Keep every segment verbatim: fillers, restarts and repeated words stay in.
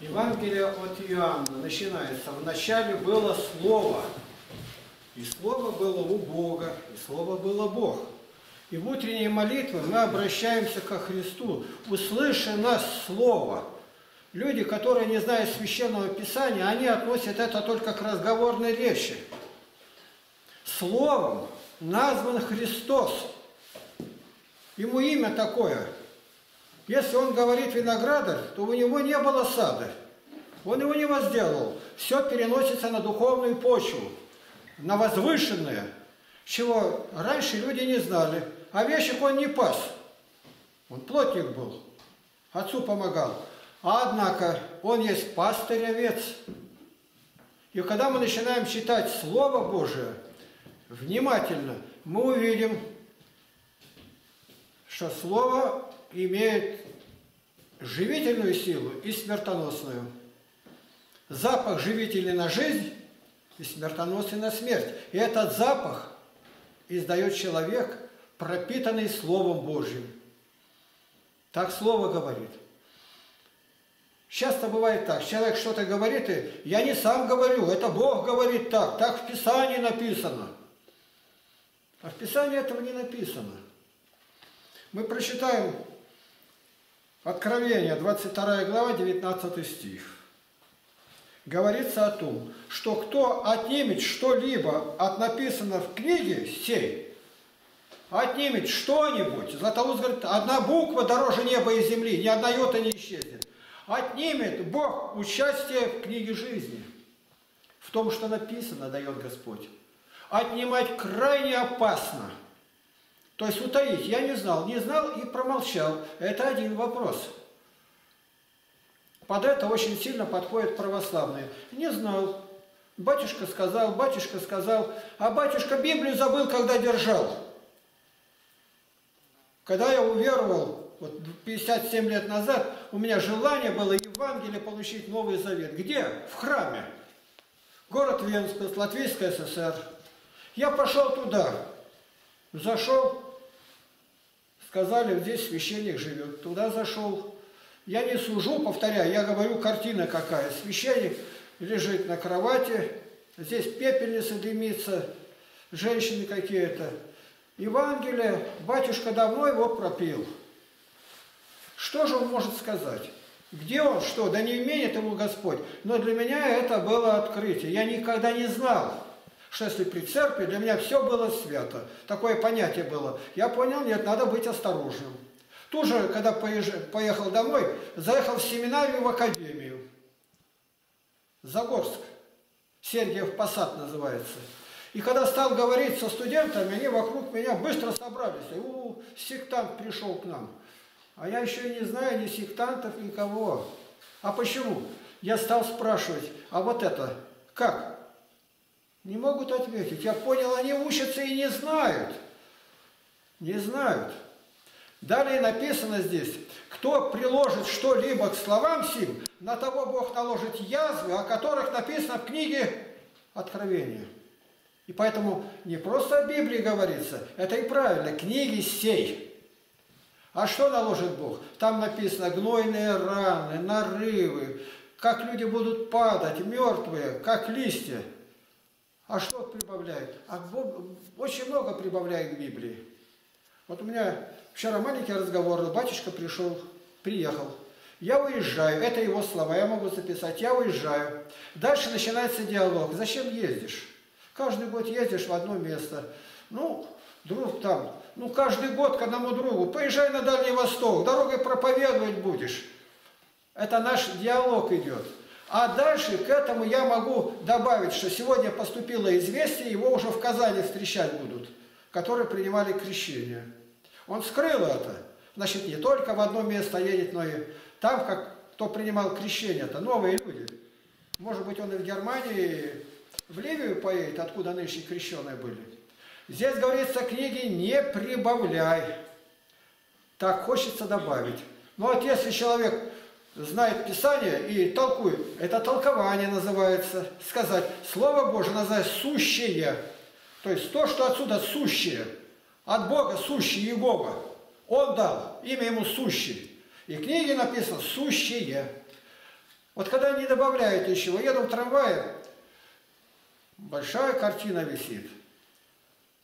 Евангелие от Иоанна начинается. Вначале было Слово, и Слово было у Бога, и Слово было Бог. И в утренней молитве мы обращаемся ко Христу. Услыши нас, Слово. Люди, которые не знают Священного Писания, они относят это только к разговорной речи. Словом назван Христос. Ему имя такое. Если он говорит виноградарь, то у него не было сада. Он его не возделал. Все переносится на духовную почву, на возвышенное, чего раньше люди не знали. Овечек он не пас. Он плотник был, отцу помогал. А однако он есть пастырь овец. И когда мы начинаем читать Слово Божие внимательно, мы увидим, что Слово имеет живительную силу и смертоносную. Запах живительный на жизнь и смертоносный на смерть. И этот запах издает человек, пропитанный Словом Божьим. Так Слово говорит. Часто бывает так, человек что-то говорит, и я не сам говорю, это Бог говорит так, так в Писании написано. А в Писании этого не написано. Мы прочитаем Откровение, двадцать вторая глава, девятнадцатый стих. Говорится о том, что кто отнимет что-либо от написанного в книге сей, отнимет что-нибудь, Златоуст говорит, одна буква дороже неба и земли, ни одна йота не исчезнет, отнимет Бог участие в книге жизни. В том, что написано, дает Господь. Отнимать крайне опасно. То есть утаить я не знал, не знал и промолчал. Это один вопрос. Под это очень сильно подходят православные. Не знал. Батюшка сказал, батюшка сказал. А батюшка Библию забыл, когда держал. Когда я уверовал, вот пятьдесят семь лет назад, у меня желание было Евангелие получить, Новый Завет. Где? В храме. Город Венск, Латвийская СССР. Я пошел туда. Зашел. Сказали, здесь священник живет. Туда зашел. Я не сужу, повторяю, я говорю, картина какая. Священник лежит на кровати, здесь пепельница дымится, женщины какие-то. Евангелие, батюшка давно его пропил. Что же он может сказать? Где он, что? Да не имеет ему Господь. Но для меня это было открытие. Я никогда не знал, что если при церкви, для меня все было свято. Такое понятие было. Я понял, нет, надо быть осторожным. Тут же, когда поехал домой, заехал в семинарию, в академию. Загорск. Сергиев Посад называется. И когда стал говорить со студентами, они вокруг меня быстро собрались. У, сектант пришел к нам. А я еще и не знаю ни сектантов, никого. А почему? Я стал спрашивать, а вот это как? Не могут ответить. Я понял, они учатся и не знают. Не знают. Далее написано здесь, кто приложит что-либо к словам сим, на того Бог наложит язвы, о которых написано в книге Откровения. И поэтому не просто о Библии говорится, это и правильно, книги сей. А что наложит Бог? Там написано гнойные раны, нарывы, как люди будут падать, мертвые, как листья. А что прибавляет? А очень много прибавляет в Библии. Вот у меня вчера маленький разговор, батюшка пришел, приехал. Я уезжаю, это его слова, я могу записать, я уезжаю. Дальше начинается диалог. Зачем ездишь? Каждый год ездишь в одно место. Ну, друг там, ну каждый год к одному другу. Поезжай на Дальний Восток, дорогой проповедовать будешь. Это наш диалог идет. А дальше к этому я могу добавить, что сегодня поступило известие, его уже в Казани встречать будут, которые принимали крещение. Он скрыл это. Значит, не только в одно место едет, но и там, как кто принимал крещение, это новые люди. Может быть, он и в Германии, в Ливию поедет, откуда нынче крещеные были. Здесь говорится, книги не прибавляй. Так хочется добавить. Но вот если человек знает Писание и толкует. Это толкование называется. Сказать. Слово Божие называется сущее. То есть то, что отсюда сущее. От Бога сущий Иегова. Он дал. Имя ему сущий. И книги написано «сущие». Вот когда не добавляют ничего, еду в трамвае, большая картина висит.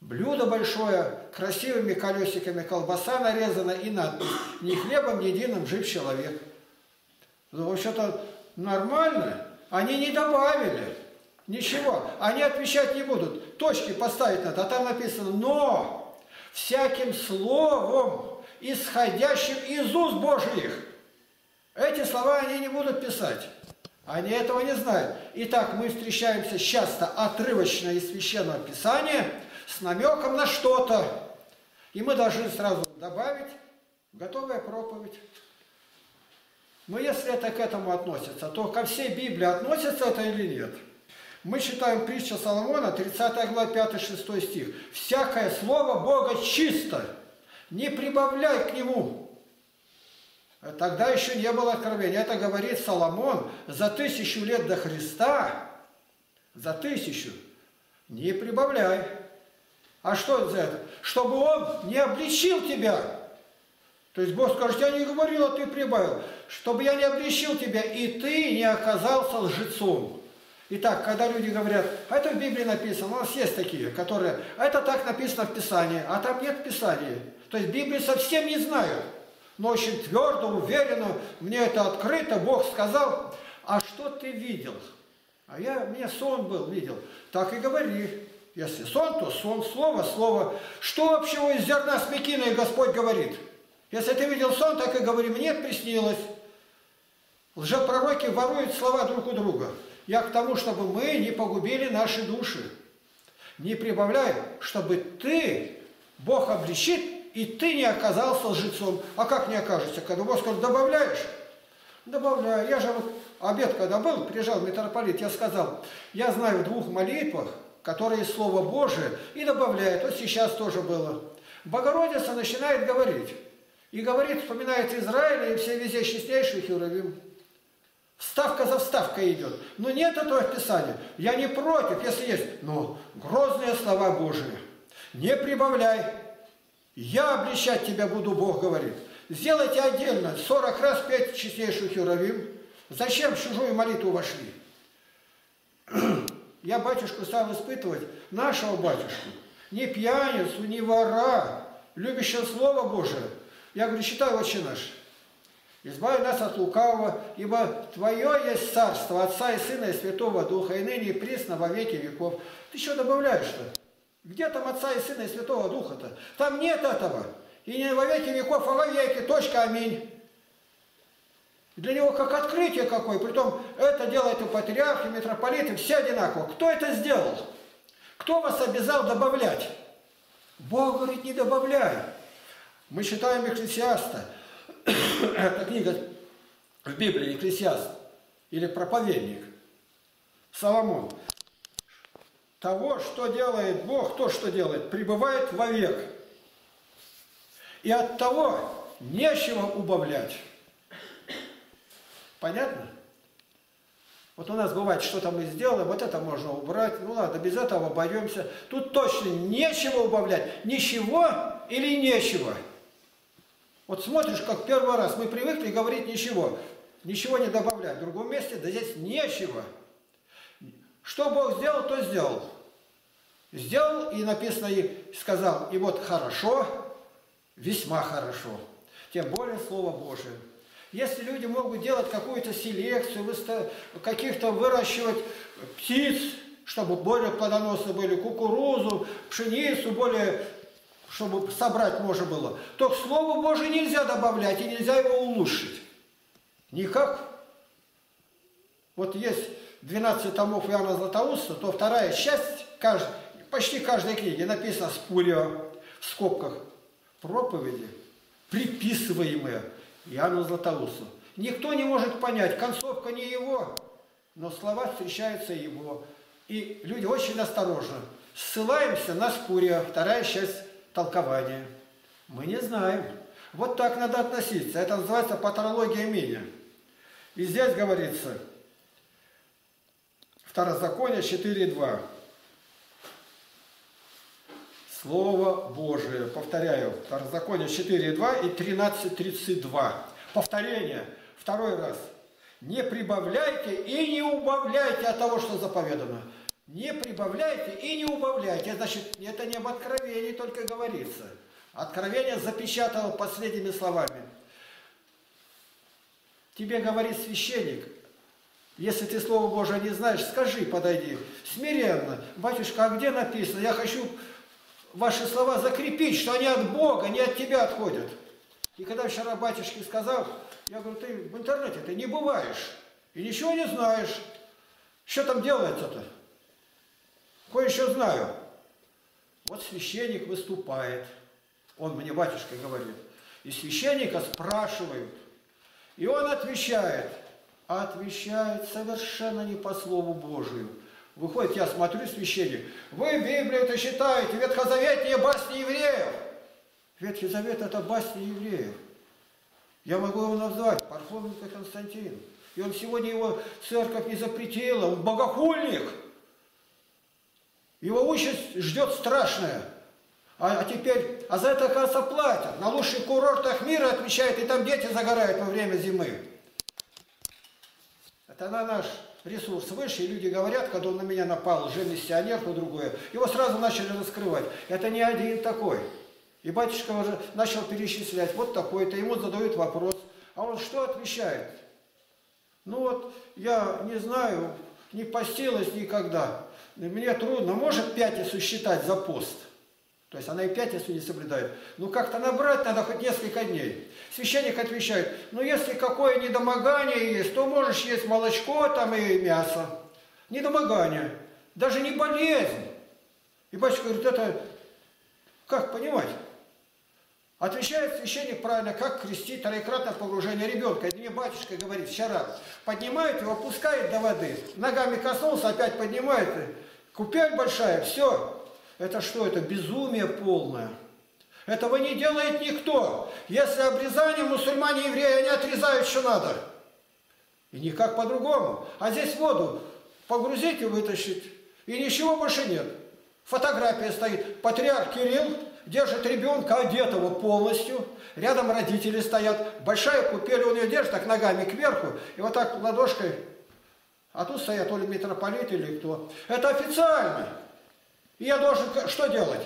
Блюдо большое, красивыми колесиками колбаса нарезана и надпись «Ни хлебом единым жив человек». Ну, вообще-то нормально. Они не добавили ничего. Они отвечать не будут. Точки поставить надо. А там написано «но всяким словом, исходящим из уст Божьих». Эти слова они не будут писать. Они этого не знают. Итак, мы встречаемся часто отрывочно из Священного Писания с намеком на что-то. И мы должны сразу добавить готовая проповедь. Но если это к этому относится, то ко всей Библии относится это или нет? Мы читаем притча Соломона, тридцатая глава, пятый-шестой стих. «Всякое слово Бога чисто, не прибавляй к нему». Тогда еще не было откровения. Это говорит Соломон за тысячу лет до Христа. За тысячу. Не прибавляй. А что это за это? Чтобы он не обличил тебя. То есть Бог скажет, я не говорил, а ты прибавил. Чтобы я не обличил тебя, и ты не оказался лжецом. Итак, когда люди говорят, а это в Библии написано, у нас есть такие, которые, это так написано в Писании, а там нет Писания. То есть Библии совсем не знают. Но очень твердо, уверенно, мне это открыто, Бог сказал, а что ты видел? А я, мне сон был, видел. Так и говори. Если сон, то сон, слово, слово. Что общего из зерна смекины Господь говорит? Если ты видел сон, так и говори, мне приснилось. Лжепророки воруют слова друг у друга. Я к тому, чтобы мы не погубили наши души. Не прибавляй, чтобы ты, Бог обличит, и ты не оказался лжецом. А как не окажешься? Когда Бог скажет, добавляешь? Добавляю. Я же вот обед, когда был, приезжал митрополит, я сказал, я знаю в двух молитвах, которые Слово Божие, и добавляет. Вот сейчас тоже было. Богородица начинает говорить. И говорит, вспоминает Израиль, и все везде честнейший Херувим. Вставка за вставкой идет. Но нет этого в Писании. Я не против, если есть. Но грозные слова Божии. Не прибавляй. Я обличать тебя буду, Бог говорит. Сделайте отдельно сорок раз пять чистейших Херувим. Зачем в чужую молитву вошли? Я батюшку стал испытывать, нашего батюшку, не пьяницу, не вора, любящего Слово Божие. Я говорю, читай «Отче наш». Избави нас от лукавого, ибо Твое есть царство, Отца и Сына и Святого Духа, и ныне и присно во веки веков. Ты что добавляешь-то? Где там Отца и Сына и Святого Духа-то? Там нет этого. И не во веки веков, а во веки. Точка, аминь. Для него как открытие какое. Притом это делает и патриарх, и митрополит, и все одинаково. Кто это сделал? Кто вас обязал добавлять? Бог говорит, не добавляй. Мы читаем Эклесиаста. Это книга в Библии, Эклесиаст. Или Проповедник. Соломон. Того, что делает Бог, то, что делает, пребывает вовек. И от того нечего убавлять. Понятно? Вот у нас бывает, что-то мы сделаем, вот это можно убрать, ну ладно, без этого обойдемся. Тут точно нечего убавлять. Ничего или нечего? Вот смотришь, как первый раз мы привыкли говорить ничего. Ничего не добавлять. В другом месте, да здесь нечего. Что Бог сделал, то сделал. Сделал, и написано, и сказал, и вот хорошо, весьма хорошо. Тем более Слово Божие. Если люди могут делать какую-то селекцию, каких-то выращивать птиц, чтобы более плодоносны были, кукурузу, пшеницу, более, чтобы собрать можно было, то к Слову Божию нельзя добавлять, и нельзя его улучшить. Никак. Вот есть двенадцать томов Иоанна Златоуста, то вторая часть, каждый, почти каждой книги написано «спурио», в скобках, проповеди, приписываемые Иоанну Златоусту. Никто не может понять, концовка не его, но слова встречаются его. И люди очень осторожно. Ссылаемся на «спурио», вторая часть толкования. Мы не знаем. Вот так надо относиться. Это называется патрология мнения. И здесь говорится... Второзаконие четыре, два. Слово Божие. Повторяю. Второзаконие четыре, два и тринадцать, тридцать два. повторение, второй раз. Не прибавляйте и не убавляйте от того, что заповедано. Не прибавляйте и не убавляйте. Значит, это не об откровении только говорится. Откровение запечатано последними словами. Тебе говорит священник, если ты Слово Божие не знаешь, скажи, подойди, смиренно: батюшка, а где написано? Я хочу ваши слова закрепить, что они от Бога, не от тебя отходят. И когда вчера батюшке сказал, я говорю: ты в интернете ты не бываешь и ничего не знаешь. Что там делается-то? Кое-что знаю. Вот священник выступает. Он мне, батюшка, говорит. И священника спрашивают. И он отвечает. Отвечает совершенно не по Слову Божию. Выходит, я смотрю, священник: вы Библию-то считаете ветхозаветные басни евреев. Ветхий Завет — это басни евреев. Я могу его назвать Парфоний Константин. И он сегодня, его церковь не запретила. Он богохульник. Его участь ждет страшная. А, а теперь, а за это, оказывается, платят. На лучших курортах мира отмечают, и там дети загорают во время зимы. Это на наш ресурс выше, и люди говорят, когда он на меня напал, лжемиссионер, то другое. Его сразу начали раскрывать. Это не один такой. И батюшка уже начал перечислять: вот такой-то, ему задают вопрос. А он что отвечает? Ну вот, я не знаю, не постилась никогда. Мне трудно, может пятницу считать за пост. То есть она и пятницу не соблюдает. Ну как-то набрать надо хоть несколько дней. Священник отвечает: ну если какое недомогание есть, то можешь есть молочко там и мясо. Недомогание. Даже не болезнь. И батюшка говорит: это как понимать? Отвечает священник правильно: как крестить троекратное погружение ребенка. И мне батюшка говорит вчера: поднимает его, опускает до воды, ногами коснулся, опять поднимает. Купель большая, все. Это что? Это безумие полное. Этого не делает никто. Если обрезание, мусульмане, евреи, они отрезают, что надо. И никак по-другому. А здесь воду погрузить и вытащить. И ничего больше нет. Фотография стоит. Патриарх Кирилл держит ребенка одетого полностью. Рядом родители стоят. Большая купель, он ее держит так ногами кверху. И вот так ладошкой. А тут стоят то ли митрополит, или кто. Это официально. И я должен что делать?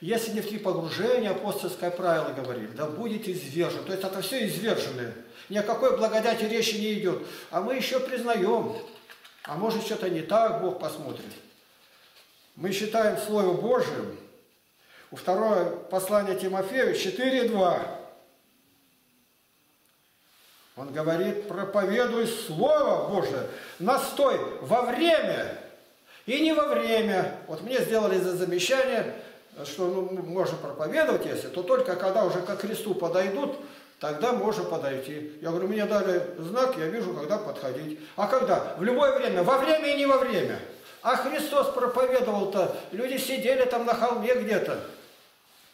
Если не в три погружения, апостольское правило говорит: да будете извержены. То есть это все изверженные. Ни о какой благодати речи не идет. А мы еще признаем. А может, что-то не так, Бог посмотрит. Мы считаем Слово Божие. У второго послания Тимофею четыре два. Он говорит: проповедуй Слово Божие, настой во время и не во время. Вот мне сделали за замечание, что ну, можно проповедовать, если, то только когда уже ко кресту подойдут, тогда можно подойти. Я говорю: мне дали знак, я вижу, когда подходить. А когда? В любое время, во время и не во время. А Христос проповедовал-то, люди сидели там на холме где-то.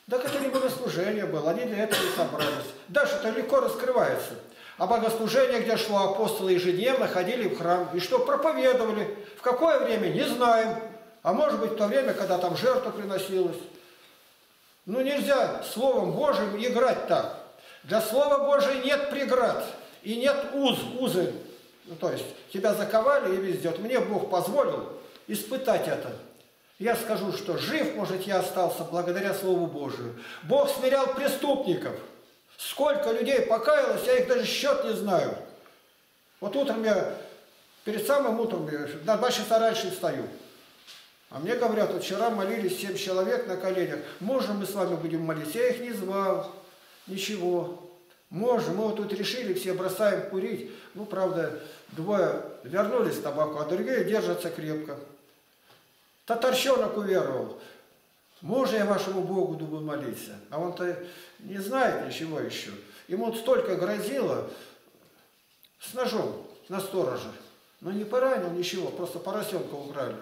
Так это не богослужение было, они для этого и собрались. Дальше это легко раскрывается. А богослужение, где шло, апостолы ежедневно ходили в храм. И что проповедовали? В какое время? Не знаем. А может быть, в то время, когда там жертва приносилась. Ну нельзя Словом Божьим играть так. Для Слова Божия нет преград и нет уз, узы. Ну, то есть тебя заковали и везде. Вот мне Бог позволил испытать это. Я скажу, что жив, может, я остался благодаря Слову Божию. Бог смирял преступников. Сколько людей покаялось, я их даже счет не знаю. Вот утром я, перед самым утром, я на два часа раньше встаю. А мне говорят: вот вчера молились семь человек на коленях. Можно мы с вами будем молиться? Я их не звал. Ничего. Можно. Мы вот тут решили, все бросаем курить. Ну, правда, двое вернулись к табаку, а другие держатся крепко. Татарщенок уверовал. Можно я вашему Богу буду молиться? А он-то не знает ничего еще. Ему столько грозило с ножом на стороже. Но не поранил ничего, просто поросенка украли.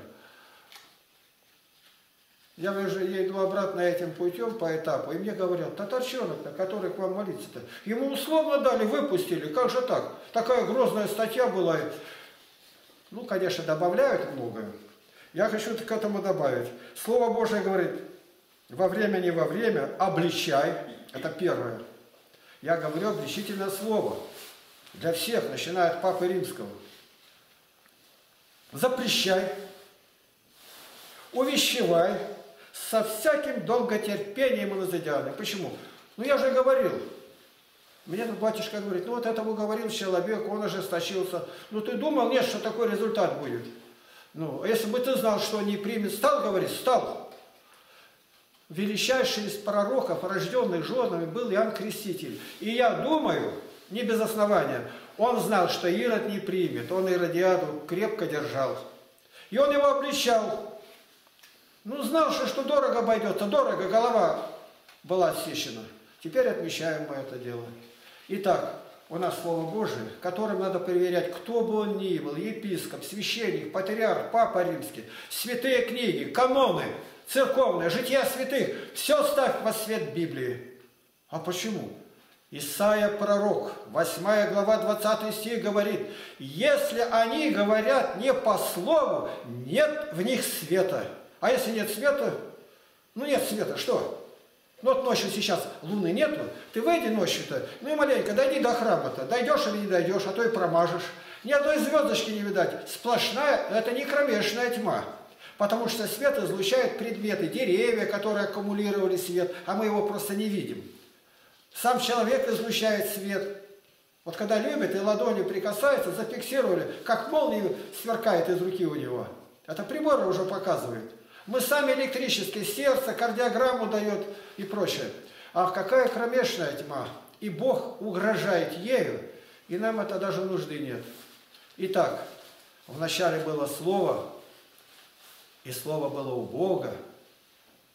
Я уже иду обратно этим путем по этапу, и мне говорят: татарчонок-то, который к вам молится-то, ему условно дали, выпустили, как же так? Такая грозная статья была. Ну, конечно, добавляют многое. Я хочу к этому добавить. Слово Божие говорит: во время, не во время, обличай. Это первое. Я говорю обличительное слово для всех, начиная от Папы Римского. Запрещай, увещевай со всяким долготерпением и назидание. Почему? Ну я же говорил. Мне этот батюшка говорит, ну вот этому говорил человек, он ожесточился. Ну ты думал, нет, что такой результат будет? Ну, а если бы ты знал, что не примет, стал говорить, стал. Величайший из пророков, рожденных женами, был Иоанн Креститель. И я думаю, не без основания, он знал, что Ирод не примет, он Иродиаду крепко держал. И он его обличал. Ну, знал, что, что дорого обойдется, дорого, голова была отсечена. Теперь отмечаем мы это дело. Итак, у нас Слово Божие, которым надо проверять, кто бы он ни был, епископ, священник, патриарх, папа римский, святые книги, каноны, церковные, жития святых, все ставь во свет Библии. А почему? Исаия пророк, восьмая глава, двадцатый стих говорит, если они говорят не по слову, нет в них света. А если нет света, ну нет света, что? Ну вот ночью сейчас луны нету, ты выйди ночью-то, ну и маленько дойди до храма-то, дойдешь или не дойдешь, а то и промажешь. Ни одной звездочки не видать, сплошная, это не кромешная тьма, потому что свет излучает предметы, деревья, которые аккумулировали свет, а мы его просто не видим. Сам человек излучает свет. Вот когда любит и ладонью прикасается, зафиксировали, как молния сверкает из руки у него. Это приборы уже показывают. Мы сами электрическое сердце, кардиограмму дает и прочее. Ах, какая кромешная тьма! И Бог угрожает ею, и нам это даже нужды нет. Итак, вначале было Слово, и Слово было у Бога,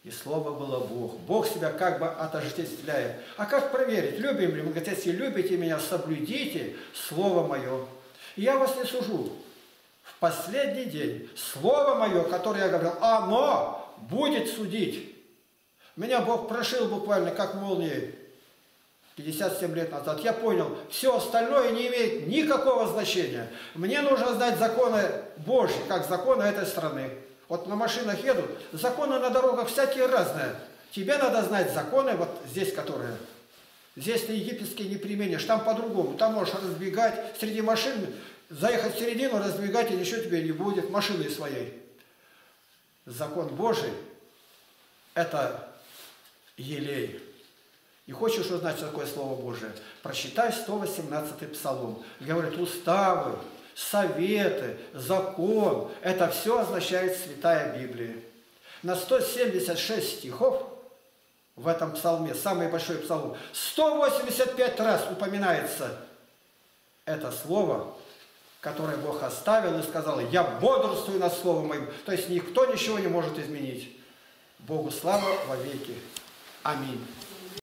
и Слово было Бог. Бог себя как бы отождествляет. А как проверить, любим ли? Он говорит, если любите меня, соблюдите Слово мое. И я вас не сужу. В последний день Слово мое, которое я говорил, оно будет судить. Меня Бог прошил буквально как молнией пятьдесят семь лет назад. Я понял, все остальное не имеет никакого значения. Мне нужно знать законы Божьи, как законы этой страны. Вот на машинах едут, законы на дорогах всякие разные. Тебе надо знать законы, вот здесь которые... Здесь ты египетские не применишь, там по-другому. Там можешь разбегать среди машин, заехать в середину, разбегать, и ничего тебе не будет, машины своей. Закон Божий – это елей. И хочешь узнать, что такое Слово Божие? Прочитай сто восемнадцатый псалом. Говорят, уставы, советы, закон – это все означает Святая Библия. На сто семьдесят шесть стихов в этом псалме, самый большой псалом, сто восемьдесят пять раз упоминается это слово, которое Бог оставил и сказал, я бодрствую над словом моим. То есть никто ничего не может изменить. Богу слава вовеки. Аминь.